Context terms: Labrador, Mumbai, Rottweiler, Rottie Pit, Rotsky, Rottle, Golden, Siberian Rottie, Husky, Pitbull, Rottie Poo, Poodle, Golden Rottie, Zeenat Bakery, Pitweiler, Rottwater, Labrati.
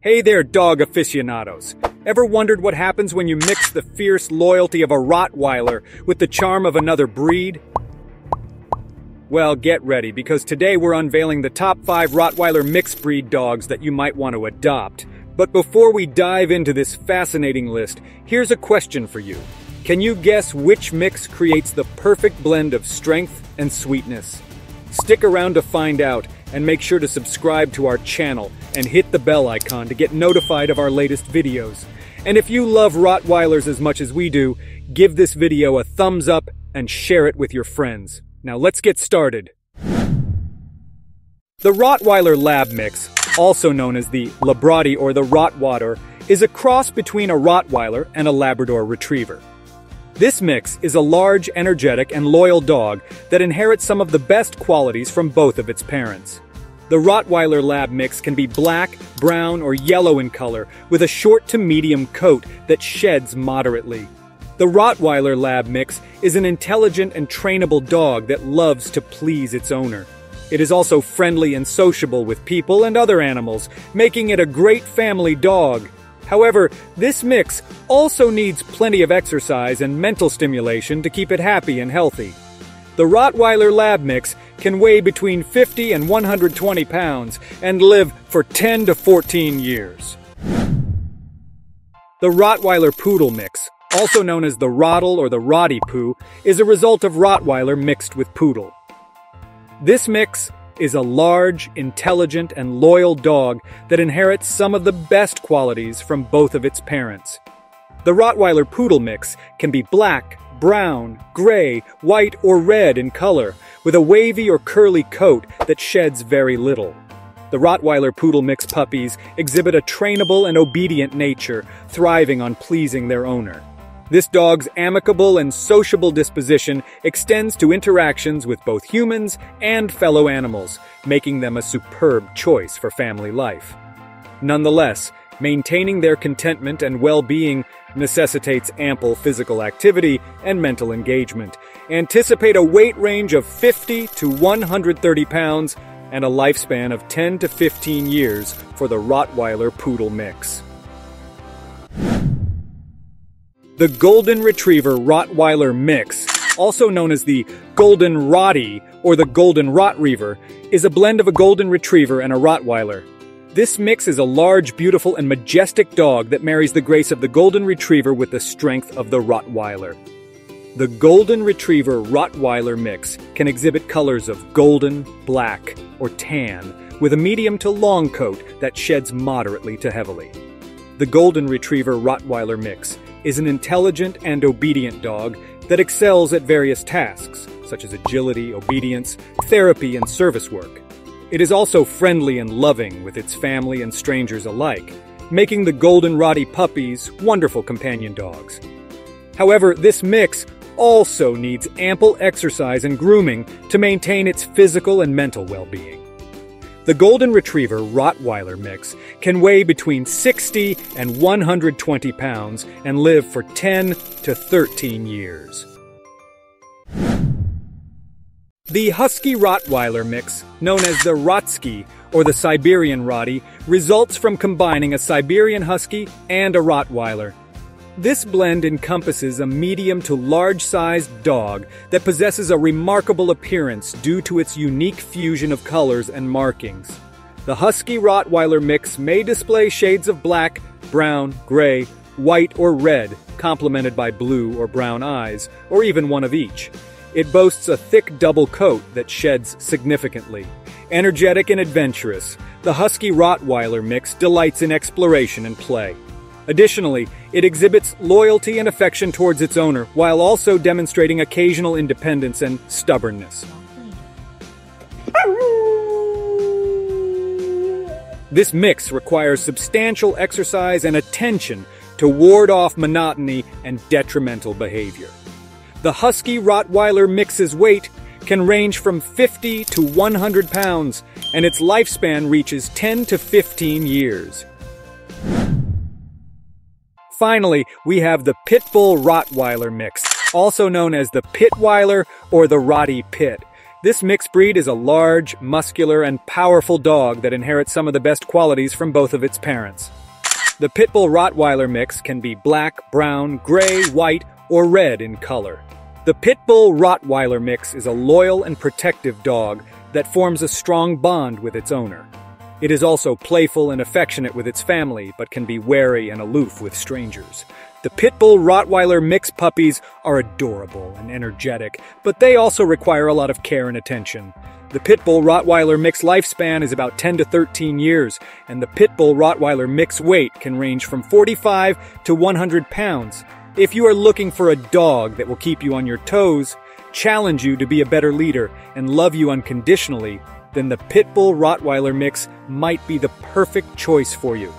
Hey there, dog aficionados. Ever wondered what happens when you mix the fierce loyalty of a Rottweiler with the charm of another breed? Well, get ready, because today we're unveiling the top 5 Rottweiler mixed breed dogs that you might want to adopt. But before we dive into this fascinating list, here's a question for you. Can you guess which mix creates the perfect blend of strength and sweetness? Stick around to find out, and make sure to subscribe to our channel and hit the bell icon to get notified of our latest videos. And if you love Rottweilers as much as we do, give this video a thumbs up and share it with your friends. Now let's get started. The Rottweiler Lab mix, also known as the Labrati or the Rottwater, is a cross between a Rottweiler and a Labrador Retriever. This mix is a large, energetic, and loyal dog that inherits some of the best qualities from both of its parents. The Rottweiler Lab mix can be black, brown, or yellow in color, with a short to medium coat that sheds moderately. The Rottweiler Lab mix is an intelligent and trainable dog that loves to please its owner. It is also friendly and sociable with people and other animals, making it a great family dog. However, this mix also needs plenty of exercise and mental stimulation to keep it happy and healthy. The Rottweiler Lab mix can weigh between 50 and 120 pounds and live for 10 to 14 years. The Rottweiler Poodle mix, also known as the Rottle or the Rottie Poo, is a result of Rottweiler mixed with Poodle. This mix is a large, intelligent, and loyal dog that inherits some of the best qualities from both of its parents. The Rottweiler Poodle mix can be black, brown, gray, white, or red in color, with a wavy or curly coat that sheds very little. The Rottweiler Poodle mix puppies exhibit a trainable and obedient nature, thriving on pleasing their owner. This dog's amicable and sociable disposition extends to interactions with both humans and fellow animals, making them a superb choice for family life. Nonetheless, maintaining their contentment and well-being necessitates ample physical activity and mental engagement. Anticipate a weight range of 50 to 130 pounds and a lifespan of 10 to 15 years for the Rottweiler Poodle mix. The Golden Retriever Rottweiler mix, also known as the Golden Rottie or the Golden Rottie, is a blend of a Golden Retriever and a Rottweiler. This mix is a large, beautiful, and majestic dog that marries the grace of the Golden Retriever with the strength of the Rottweiler. The Golden Retriever Rottweiler mix can exhibit colors of golden, black, or tan, with a medium to long coat that sheds moderately to heavily. The Golden Retriever Rottweiler mix is an intelligent and obedient dog that excels at various tasks, such as agility, obedience, therapy, and service work. It is also friendly and loving with its family and strangers alike, making the Golden Rottie puppies wonderful companion dogs. However, this mix also needs ample exercise and grooming to maintain its physical and mental well-being. The Golden Retriever Rottweiler mix can weigh between 60 and 120 pounds and live for 10 to 13 years. The Husky Rottweiler mix, known as the Rotsky or the Siberian Rottie, results from combining a Siberian Husky and a Rottweiler. This blend encompasses a medium to large-sized dog that possesses a remarkable appearance due to its unique fusion of colors and markings. The Husky Rottweiler mix may display shades of black, brown, gray, white, or red, complemented by blue or brown eyes, or even one of each. It boasts a thick double coat that sheds significantly. Energetic and adventurous, the Husky Rottweiler mix delights in exploration and play. Additionally, it exhibits loyalty and affection towards its owner, while also demonstrating occasional independence and stubbornness. This mix requires substantial exercise and attention to ward off monotony and detrimental behavior. The Husky Rottweiler mix's weight can range from 50 to 100 pounds, and its lifespan reaches 10 to 15 years. Finally, we have the Pitbull Rottweiler mix, also known as the Pitweiler or the Rottie Pit. This mixed breed is a large, muscular, and powerful dog that inherits some of the best qualities from both of its parents. The Pitbull Rottweiler mix can be black, brown, gray, white, or red in color. The Pitbull Rottweiler mix is a loyal and protective dog that forms a strong bond with its owner. It is also playful and affectionate with its family, but can be wary and aloof with strangers. The Pitbull Rottweiler mix puppies are adorable and energetic, but they also require a lot of care and attention. The Pitbull Rottweiler mix lifespan is about 10 to 13 years, and the Pitbull Rottweiler mix weight can range from 45 to 100 pounds. If you are looking for a dog that will keep you on your toes, challenge you to be a better leader, and love you unconditionally, then the Pitbull Rottweiler mix might be the perfect choice for you.